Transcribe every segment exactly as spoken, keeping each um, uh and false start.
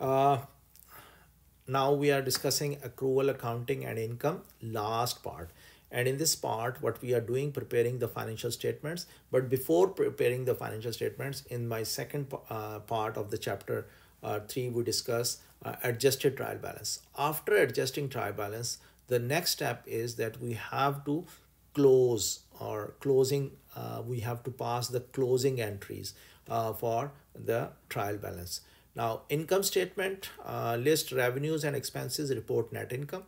Uh, now we are discussing accrual accounting and income, last part. And in this part, what we are doing, preparing the financial statements. But before preparing the financial statements, in my second uh, part of the chapter uh, three, we discuss uh, adjusted trial balance. After adjusting trial balance, the next step is that we have to close or closing, uh, we have to pass the closing entries uh, for the trial balance. Now, income statement, uh, list revenues and expenses, report net income,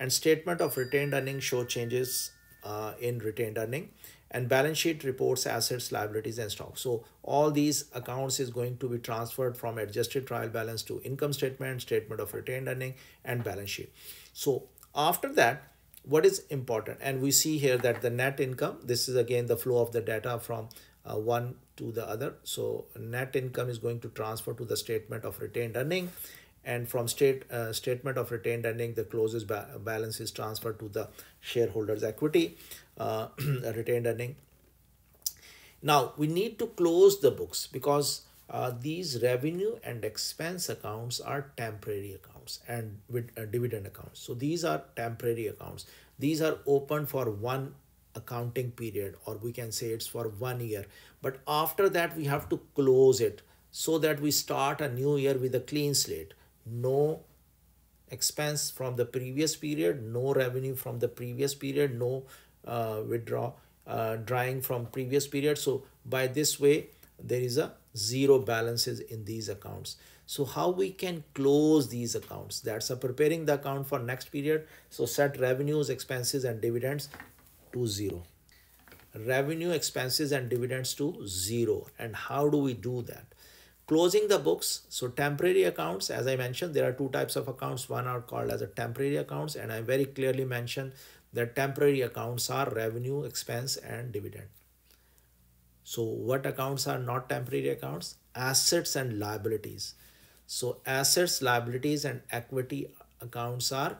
and statement of retained earnings show changes uh, in retained earning, and balance sheet reports assets, liabilities, and stock. So all these accounts is going to be transferred from adjusted trial balance to income statement, statement of retained earning, and balance sheet. So after that, what is important? And we see here that the net income, this is again the flow of the data from uh, one to the other. So net income is going to transfer to the statement of retained earning, and from state uh, statement of retained earning, the closes ba balance is transferred to the shareholders' equity, uh, retained earning. Now we need to close the books because uh, these revenue and expense accounts are temporary accounts, and with uh, dividend accounts. So these are temporary accounts. These are open for one accounting period, or we can say it's for one year. But after that, we have to close it so that we start a new year with a clean slate. No expense from the previous period, no revenue from the previous period, no uh, withdraw uh, drawing from previous period. So by this way, there is a zero balances in these accounts. So how we can close these accounts? That's a preparing the account for next period. So set revenues, expenses, and dividends to zero. Revenue, expenses, and dividends to zero. And how do we do that? Closing the books. So temporary accounts, as I mentioned, there are two types of accounts. One are called as a temporary accounts, and I very clearly mentioned that temporary accounts are revenue, expense, and dividend. So what accounts are not temporary accounts? Assets and liabilities. So assets, liabilities, and equity accounts are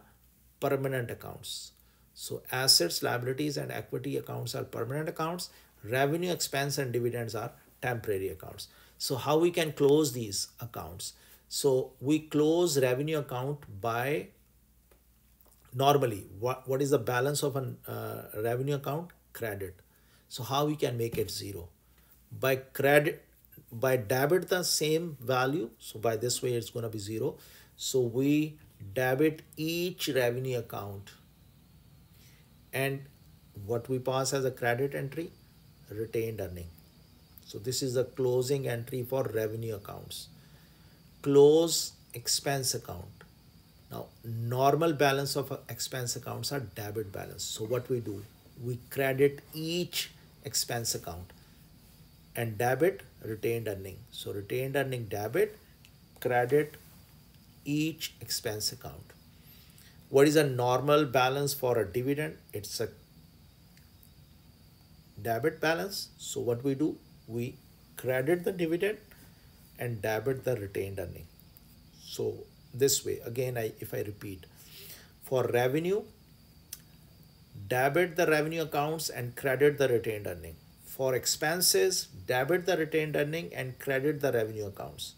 permanent accounts. So assets, liabilities, and equity accounts are permanent accounts. Revenue, expense, and dividends are temporary accounts. So how we can close these accounts? So we close revenue account by normally what, what is the balance of an uh, revenue account? Credit. So how we can make it zero? By credit, by debit the same value. So by this way, it's going to be zero. So we debit each revenue account. And what we pass as a credit entry? Retained earning. So this is the closing entry for revenue accounts. Close expense account. Now, normal balance of expense accounts are debit balance. So what we do? We credit each expense account and debit retained earning. So retained earning debit, credit each expense account. What is a normal balance for a dividend? It's a debit balance. So what we do? We credit the dividend and debit the retained earning. So this way, again, I, if I repeat, for revenue, debit the revenue accounts and credit the retained earning. For expenses, debit the retained earning and credit the revenue accounts.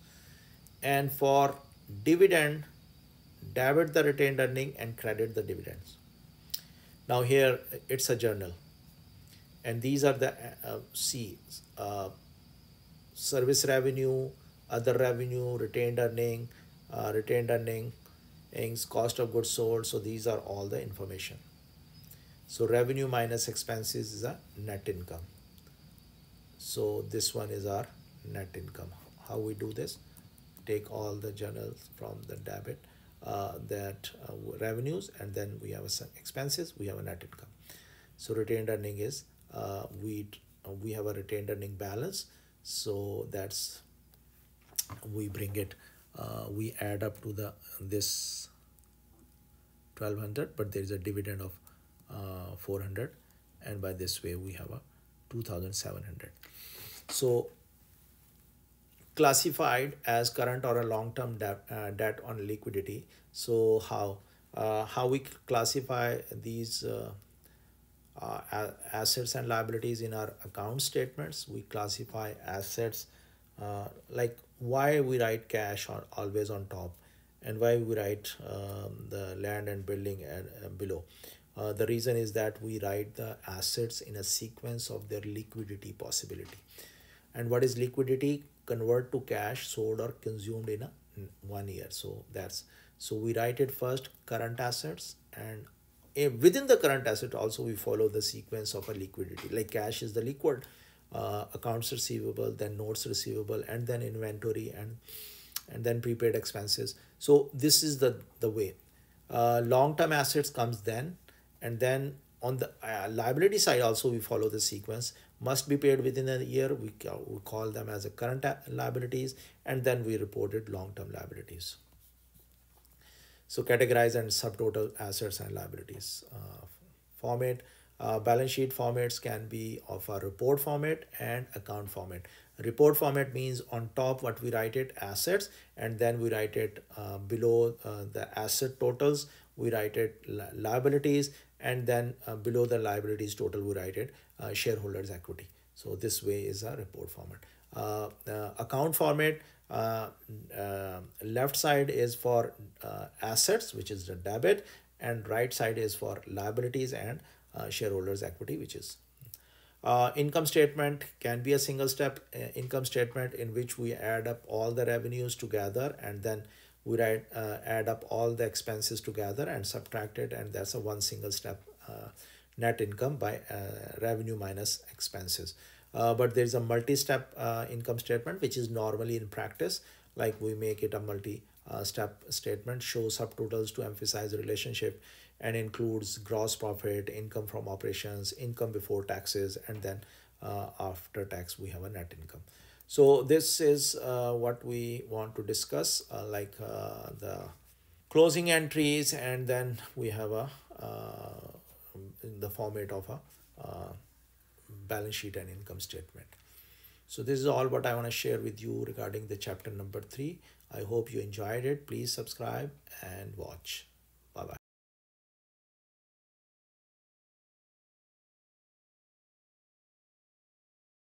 And for dividend, debit the retained earning and credit the dividends. Now here it's a journal, and these are the uh, C uh, service revenue, other revenue, retained earning, uh, retained earning, cost of goods sold. So these are all the information. So revenue minus expenses is a net income. So this one is our net income. How we do this? Take all the journals from the debit. Uh, that uh, revenues, and then we have some expenses, we have a net income. So retained earning is uh, we uh, we have a retained earning balance, so that's we bring it uh, we add up to the this twelve hundred, but there is a dividend of uh, four hundred, and by this way we have a two thousand seven hundred. So classified as current or a long-term debt, uh, debt on liquidity. So how uh, how we classify these uh, uh, assets and liabilities in our account statements? We classify assets uh, like why we write cash or always on top, and why we write um, the land and building and uh, below. Uh, the reason is that we write the assets in a sequence of their liquidity possibility. And what is liquidity? Convert to cash, sold or consumed in a in one year. So that's, so we write it first, current assets, and within the current asset also we follow the sequence of a liquidity, like cash is the liquid, uh, accounts receivable, then notes receivable, and then inventory, and and then prepaid expenses. So this is the the way. Uh, long-term assets comes then, and then on the uh, liability side also we follow the sequence. Must be paid within a year, we, uh, we call them as a current liabilities, and then we reported long-term liabilities. So categorize and subtotal assets and liabilities. Uh, format, uh, balance sheet formats can be of a report format and account format. Report format means on top what we write it assets, and then we write it uh, below uh, the asset totals, we write it li liabilities, and then uh, below the liabilities total we write it uh, shareholders equity. So this way is a report format. Uh, uh, account format, Uh, uh, left side is for uh, assets, which is the debit, and right side is for liabilities and uh, shareholders equity, which is uh, income statement can be a single step uh, income statement in which we add up all the revenues together, and then we write uh, add up all the expenses together and subtract it, and that's a one single step uh, net income by uh, revenue minus expenses. Uh, but there is a multi-step uh, income statement, which is normally in practice, like we make it a multi-step uh, statement, shows subtotals to emphasize relationship, and includes gross profit, income from operations, income before taxes, and then uh, after tax we have a net income. So this is uh, what we want to discuss, uh, like uh, the closing entries, and then we have a uh, in the format of a uh, balance sheet and income statement. So this is all what I want to share with you regarding the chapter number three. I hope you enjoyed it. Please subscribe and watch.